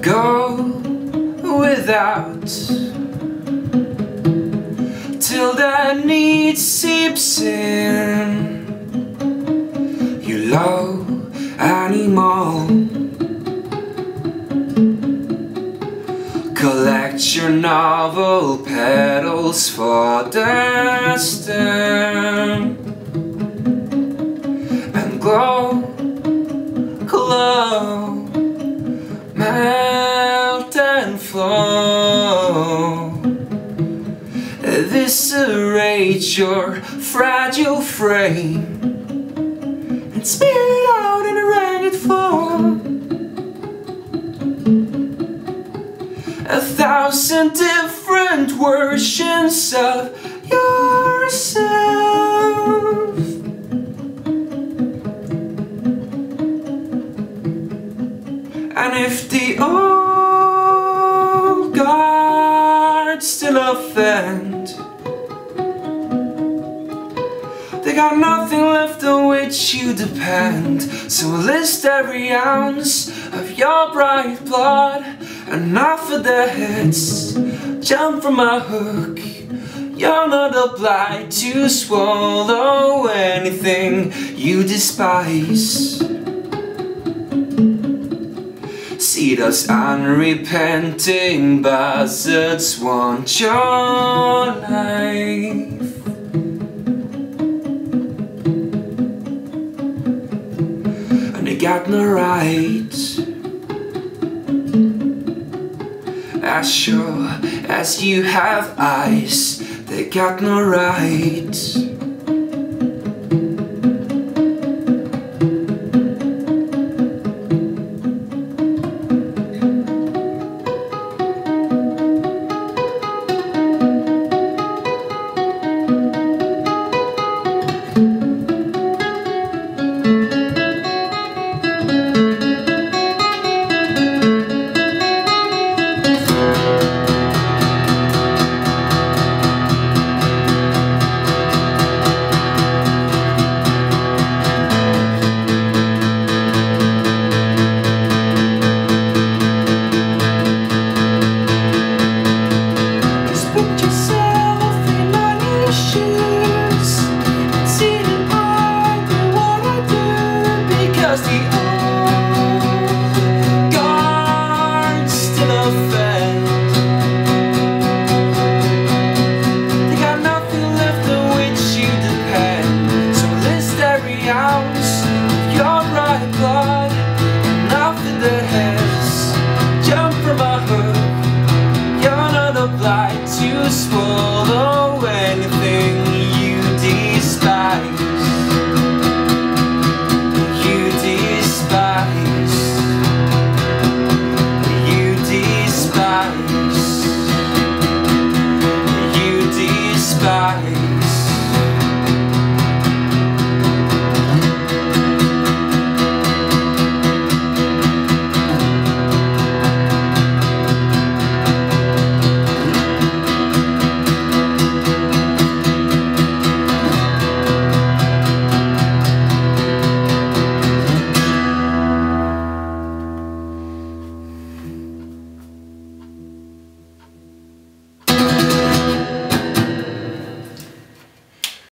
Go without till the need seeps in, you low animal. Collect your novel petals for the stem and glow, glow, melt and flow. Eviscerate your fragile frame and spit it out in a ragged form. 1,000 different versions of yourself. And if the old guard still offend, they got nothing left on which you depend. So list every ounce of your bright blood, enough of their heads, jump from my hook. You're not obliged to swallow anything you despise. See those unrepenting buzzards want your life. And they got no right. As sure as you have eyes, they got no right.